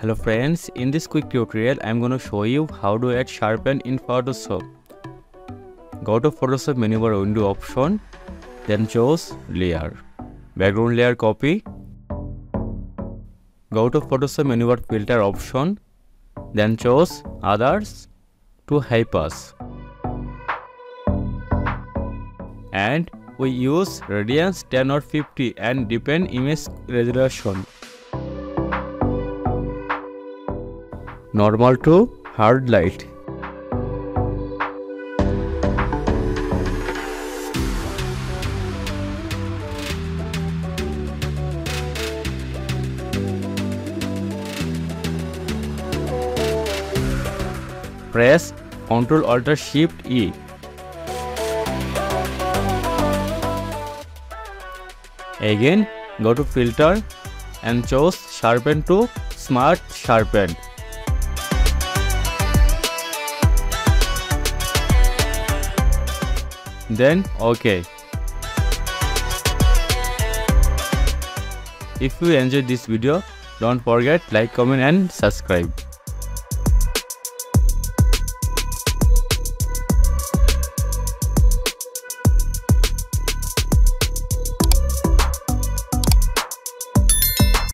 Hello friends, in this quick tutorial I am going to show you how to add sharpen in Photoshop. Go to Photoshop menu bar window option, then choose layer, background layer copy. Go to Photoshop menu bar filter option, then choose others to high pass. And we use radiance 10 or 50 and depend image resolution. Normal to hard light. Press Ctrl Alt Shift E. Again, go to filter and choose sharpen to Smart Sharpen. Then OK. If you enjoyed this video, don't forget like, comment and subscribe.